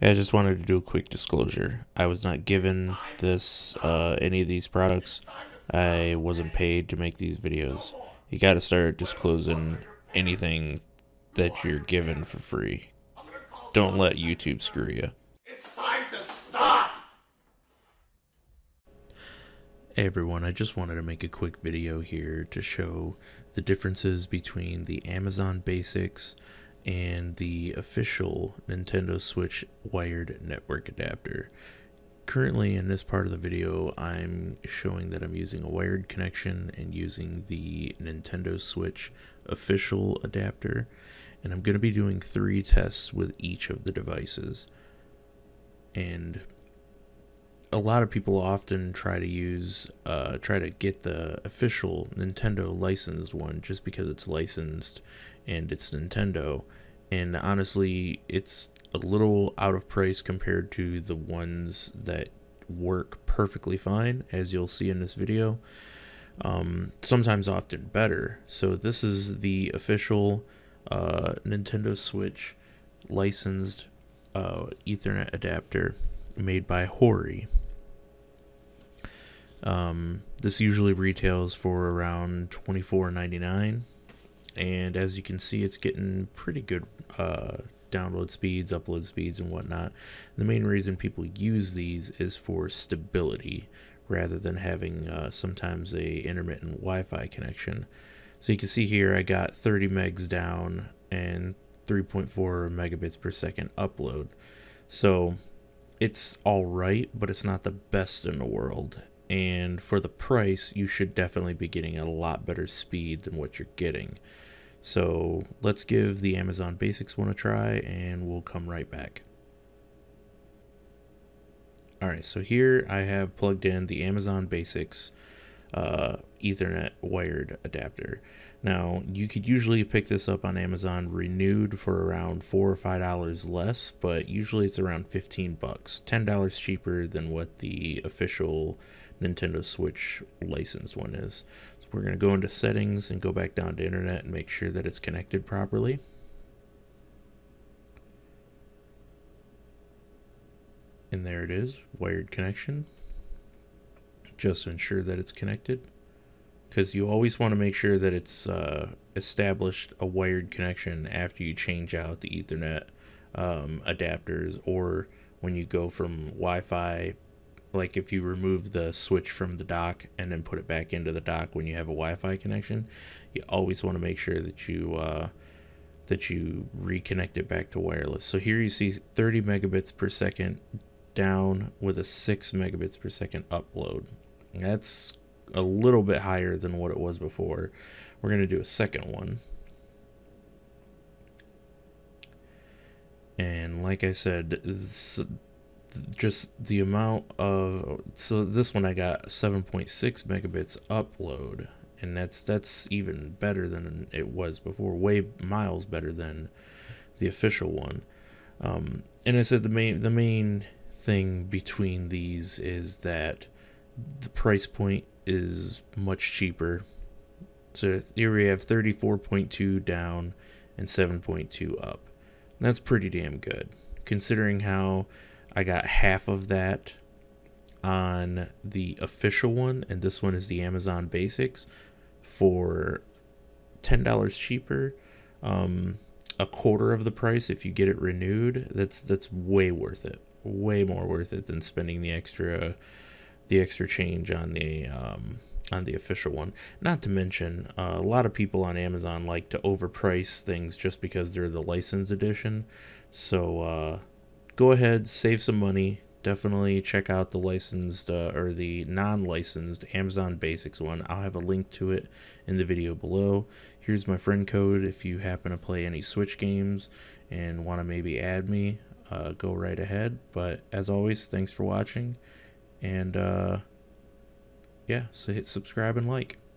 I just wanted to do a quick disclosure. I was not given this, any of these products. I wasn't paid to make these videos. You gotta start disclosing anything that you're given for free. Don't let YouTube screw you. It's time to stop! Hey everyone, I just wanted to make a quick video here to show the differences between the Amazon Basics and the official Nintendo Switch wired network adapter. Currently in this part of the video, I'm showing that I'm using a wired connection and using the Nintendo Switch official adapter, and I'm going to be doing 3 tests with each of the devices. And a lot of people often try to use, try to get the official Nintendo licensed one just because it's licensed and it's Nintendo. And honestly, it's a little out of price compared to the ones that work perfectly fine, as you'll see in this video. Sometimes often better. So this is the official Nintendo Switch licensed Ethernet adapter made by Hori. This usually retails for around $24.99, and as you can see, it's getting pretty good download speeds, upload speeds, and whatnot. The main reason people use these is for stability rather than having sometimes a intermittent Wi-Fi connection. So you can see here I got 30 megs down and 3.4 megabits per second upload. So it's alright, but it's not the best in the world. And for the price, you should definitely be getting a lot better speed than what you're getting. So let's give the Amazon Basics one a try, and we'll come right back. Alright, so here I have plugged in the Amazon Basics Ethernet wired adapter. Now, you could usually pick this up on Amazon renewed for around $4 or $5 less, but usually it's around $15, $10 cheaper than what the official Nintendo Switch licensed one is. So we're going to go into settings and go back down to internet and make sure that it's connected properly. And there it is, wired connection. Just ensure that it's connected, because you always want to make sure that it's established a wired connection after you change out the Ethernet adapters, or when you go from Wi-Fi, like if you remove the switch from the dock and then put it back into the dock when you have a Wi-Fi connection, you always want to make sure that you reconnect it back to wireless. So here you see 30 megabits per second down with a 6 megabits per second upload. That's a little bit higher than what it was before. We're going to do a second one. And like I said, this, just the amount of, so this one I got 7.6 megabits upload, and that's even better than it was before, way miles better than the official one. And I said the main thing between these is that the price point is much cheaper. So here we have 34.2 down and 7.2 up. And that's pretty damn good, considering how I got half of that on the official one, and this one is the Amazon Basics for $10 cheaper, a quarter of the price if you get it renewed. That's way worth it, way more worth it than spending the extra change on the official one. Not to mention, a lot of people on Amazon like to overprice things just because they're the licensed edition. So go ahead, save some money. Definitely check out the licensed or the non-licensed Amazon Basics one. I'll have a link to it in the video below. Here's my friend code if you happen to play any Switch games and want to maybe add me. Go right ahead, but as always, thanks for watching, and yeah, so hit subscribe and like.